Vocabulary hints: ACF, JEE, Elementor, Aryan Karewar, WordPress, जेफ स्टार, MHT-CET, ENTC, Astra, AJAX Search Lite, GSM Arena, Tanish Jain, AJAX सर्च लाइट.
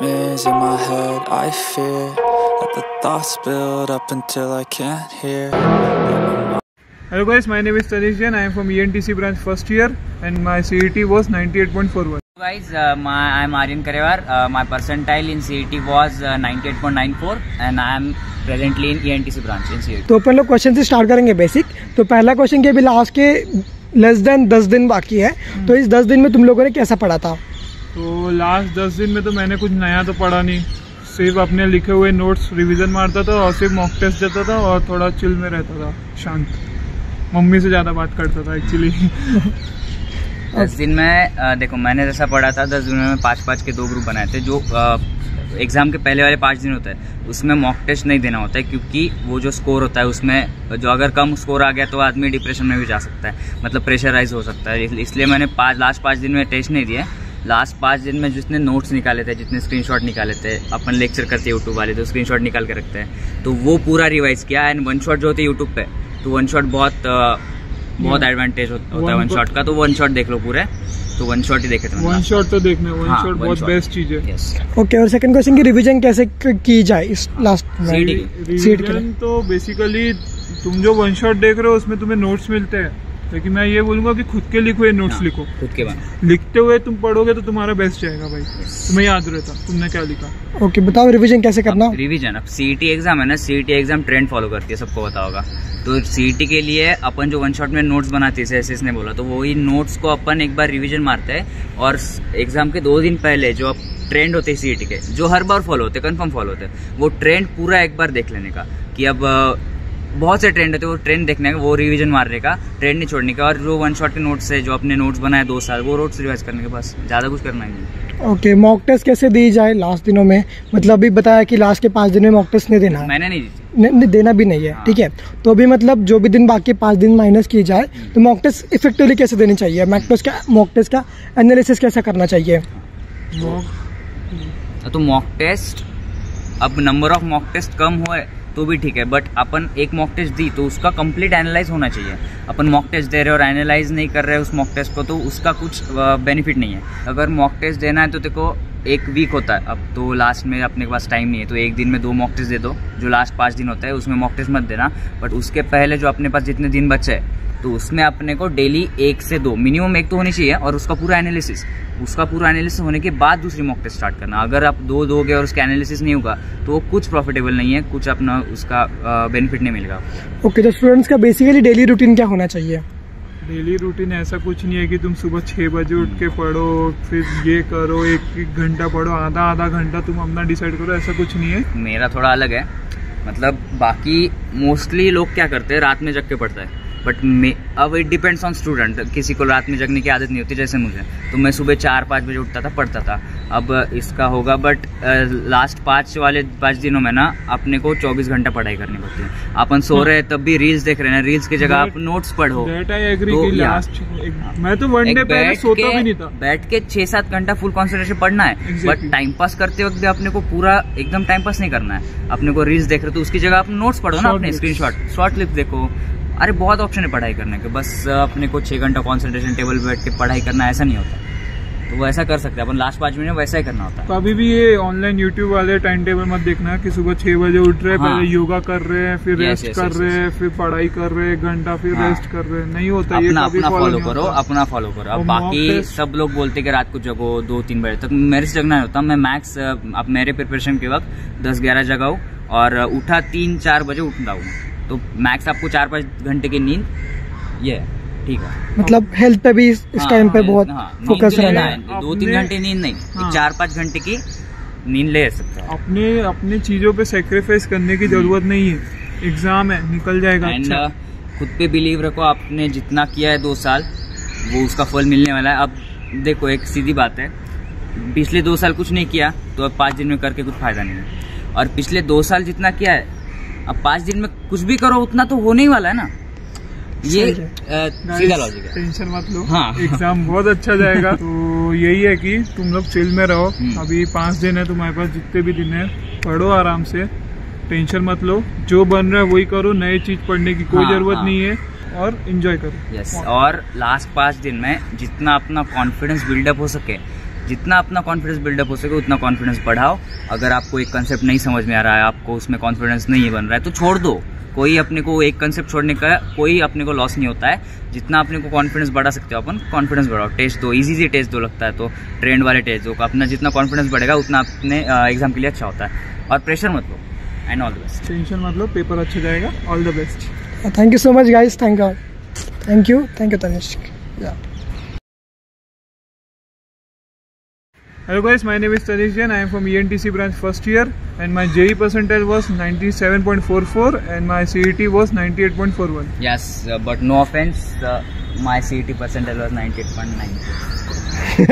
nightmares in my head. I fear that the thoughts build up until I can't hear. Hello guys, my name is Tanish Jain. I am from ENTC branch first year and my CET was 98.41. Guys, I'm Aryan Karewar. My percentile in CET was 98.94 and I am presently in ENTC branch in CET. तो अपन लोग question से start करेंगे basic. तो पहला question के भी last के less than 10 दिन बाकी है, तो इस 10 दिन में तुम लोगों ने कैसा पढ़ा था? तो लास्ट 10 दिन में तो मैंने कुछ नया तो पढ़ा नहीं, सिर्फ अपने लिखे हुए नोट्स रिवीजन मारता था और सिर्फ मॉक टेस्ट देता था और थोड़ा चिल में रहता था, शांत, मम्मी से ज़्यादा बात करता था एक्चुअली। 10 दिन में देखो मैंने जैसा पढ़ा था, 10 दिन में 5-5 के 2 ग्रुप बनाए थे। जो एग्ज़ाम के पहले वाले 5 दिन होता है उसमें मॉक टेस्ट नहीं देना होता है, क्योंकि वो जो स्कोर होता है उसमें जो अगर कम स्कोर आ गया तो आदमी डिप्रेशन में भी जा सकता है, मतलब प्रेशराइज हो सकता है। इसलिए मैंने लास्ट पाँच दिन में टेस्ट नहीं दिया। लास्ट 5 दिन में जितने नोट्स निकाले थे, जितने स्क्रीनशॉट निकाले थे, अपन लेक्चर करते हैं यूट्यूब वाले तो स्क्रीनशॉट निकाल के रखते हैं, तो वो पूरा रिवाइज किया। एंड वन शॉट जो होते हैं यूट्यूब पे, तो वन शॉट बहुत एडवांटेज होता है वन शॉट का, तो वन शॉट देख लो पूरे, तो वन शॉट ही देखे थे। वन शॉट तो देखना, वन शॉट बहुत बेस्ट चीज है। ओके, और सेकंड क्वेश्चन की रिवीजन कैसे की जाए इस लास्ट सीट के? तो बेसिकली तुम जो वन शॉट देख रहे हो उसमें तुम्हें नोट्स मिलते हैं, लेकिन मैं ये बोलूँगा कि खुद के लिखे हुए नोट्स लिखो, खुद के बाद लिखते हुए तुम पढ़ोगे तो तुम्हारा बेस्ट जाएगा भाई। Yes. तुम्हें याद रहता तुमने क्या लिखा। ओके बताओ रिवीजन कैसे करना? रिवीजन अब सीईटी एग्जाम है ना, सीईटी एग्जाम ट्रेंड फॉलो करती है, सबको पता होगा। तो सीईटी के लिए अपन जो वन शॉट में नोट्स बनाते थे, ऐसे इसने बोला, तो वही नोट्स को अपन एक बार रिवीजन मारते हैं और एग्जाम के 2 दिन पहले जो ट्रेंड होते हैं सीईटी के, जो हर बार फॉलो होते, कन्फर्म फॉलो होते, वो ट्रेंड पूरा एक बार देख लेने का कि अब बहुत से ट्रेंड होते हैं, वो ट्रेंड देखने का, वो रिवीजन मारने का, ट्रेंड नहीं छोड़ने का। और जो वन शॉट के नोट्स है, जो अपने नोट्स बनाए 2 साल, वो नोट्स रिवाइज करने के, बस ज़्यादा कुछ करना ही नहीं। ओके, मॉक टेस्ट कैसे दी जाए लास्ट दिनों में? मतलब अभी बताया कि लास्ट के 5 दिन में मॉक टेस्ट नहीं देना, मैंने नहीं देना भी नहीं है। ठीक है, तो अभी मतलब जो भी दिन बाकी 5 दिन माइनस किए जाए, तो मॉक टेस्ट इफेक्टिवली कैसे देनी चाहिए? मॉक टेस्ट का एनालिसिस कैसा करना चाहिए? तो मॉक टेस्ट, अब नंबर ऑफ मॉक टेस्ट कम हो तो भी ठीक है, बट अपन एक मॉक टेस्ट दी तो उसका कंप्लीट एनालाइज होना चाहिए। अपन मॉक टेस्ट दे रहे और एनालाइज नहीं कर रहे उस मॉक टेस्ट को, तो उसका कुछ बेनिफिट नहीं है। अगर मॉक टेस्ट देना है तो देखो एक वीक होता है, अब तो लास्ट में अपने के पास टाइम नहीं है, तो एक दिन में 2 मॉक टेस्ट दे दो, जो लास्ट 5 दिन होता है उसमें मॉक टेस्ट मत देना। बट उसके पहले जो अपने पास जितने दिन बचे हैं, तो उसमें अपने को डेली 1 से 2 मिनिमम, 1 तो होनी चाहिए, और उसका पूरा एनालिसिस होने के बाद दूसरी मॉक टेस्ट स्टार्ट करना। अगर आप 2 दोगे और उसका एनालिसिस नहीं होगा तो वो कुछ प्रॉफिटेबल नहीं है, कुछ अपना उसका बेनिफिट नहीं मिलेगा। ओके, तो स्टूडेंट्स का बेसिकली डेली रूटीन क्या होना चाहिए? डेली रूटीन ऐसा कुछ नहीं है कि तुम सुबह 6 बजे उठ के पढ़ो, फिर ये करो, 1 घंटा पढ़ो, आधा घंटा तुम अपना डिसाइड करो, ऐसा कुछ नहीं है। मेरा थोड़ा अलग है, मतलब बाकी मोस्टली लोग क्या करते हैं, रात में जग के पढ़ता है, बट अब इट डिपेंड्स ऑन स्टूडेंट। किसी को रात में जगने की आदत नहीं होती, जैसे मुझे, तो मैं सुबह 4-5 बजे उठता था, पढ़ता था, अब इसका होगा। बट लास्ट 5 दिनों में ना अपने को 24 घंटा पढ़ाई करनी पड़ती है। अपन सो रहे तब भी रील्स देख रहे हैं, रील्स की जगह आप नोट्स पढ़ो। मैं तो बैठ के 6-7 घंटा फुल कॉन्सेंट्रेशन पढ़ना है, बट टाइम पास करते वक्त भी अपने को पूरा एकदम टाइम पास नहीं करना है। अपने को रील्स देख रहे तो उसकी जगह आप नोट्स पढ़ो ना, अपने स्क्रीनशॉट, शॉर्ट क्लिप देखो, अरे बहुत ऑप्शन है पढ़ाई करने के। बस अपने को 6 घंटा कॉन्सेंट्रेशन टेबल पे बैठ के पढ़ाई करना ऐसा नहीं होता, तो वो ऐसा कर सकते हैं अपन लास्ट 5 मिनट, वैसा ही करना होता है। तो अभी भी ये ऑनलाइन यूट्यूब वाले टाइम टेबल मत देखना कि सुबह 6 बजे उठ रहे हैं, हाँ। पहले योगा कर रहे हैं, फिर रेस्ट कर रहे हैं, फिर पढ़ाई कर रहे हैं घंटा, फिर रेस्ट कर रहे हैं, नहीं होता। अपना फॉलो करो। अब बाकी सब लोग बोलते कि रात को जगो 2-3 बजे तक, मेरे से जगना नहीं होता। मैं मैक्स अब मेरे प्रिपरेशन के वक्त 10-11 जगाऊँ और उठा 3-4 बजे उठता हूँ, तो मैक्स आपको 4-5 घंटे की नींद ये ठीक है। मतलब हेल्थ पे भी इस टाइम पे बहुत फोकस रहना है। 2-3 घंटे नींद नहीं, 4-5 घंटे की नींद ले सकते हैं। अपने चीजों पे सेक्रीफाइस करने की जरूरत नहीं है, एग्जाम है, निकल जाएगा। अच्छा, खुद पे बिलीव रखो, आपने जितना किया है 2 साल वो उसका फल मिलने वाला है। अब देखो एक सीधी बात है, पिछले 2 साल कुछ नहीं किया तो अब 5 दिन में करके कुछ फायदा नहीं है, और पिछले 2 साल जितना किया है अब 5 दिन में कुछ भी करो उतना तो होने ही वाला है ना, ये सीधा लॉजिक है। टेंशन मत लो, हाँ। एग्जाम बहुत अच्छा जाएगा। तो यही है कि तुम लोग चिल में रहो, अभी 5 दिन है तुम्हारे पास, जितने भी दिन है पढ़ो आराम से, टेंशन मत लो, जो बन रहा है वही करो, नई चीज पढ़ने की कोई जरूरत नहीं है, और एंजॉय करो। यस, और लास्ट 5 दिन में जितना अपना कॉन्फिडेंस बिल्डअप हो सके जितना अपना कॉन्फिडेंस बिल्डअप हो सके उतना कॉन्फिडेंस बढ़ाओ। अगर आपको एक कंसेप्ट नहीं समझ में आ रहा है, आपको उसमें कॉन्फिडेंस नहीं बन रहा है, तो छोड़ दो। कोई अपने को एक कंसेप्ट छोड़ने का कोई अपने को लॉस नहीं होता है। जितना अपने को कॉन्फिडेंस बढ़ा सकते हो अपन कॉन्फिडेंस बढ़ाओ। टेस्ट दो, इजी से टेस्ट दो, लगता है तो ट्रेंड वाले टेस्ट दो। अपना जितना कॉन्फिडेंस बढ़ेगा उतना अपने एग्जाम के लिए अच्छा होता है। और प्रेशर मत लो and all the best. Tension मत लो, पेपर अच्छा जाएगा। All the best. Thank you so much guys. Thank you. Thank you Tanishk. Hello guys, my name is Tanish Jain. I am from ENTC branch first year, and my JEE percentile was 97.44 and my CET was 98.41. Yes, but no offense, my CET percentile was 98.9.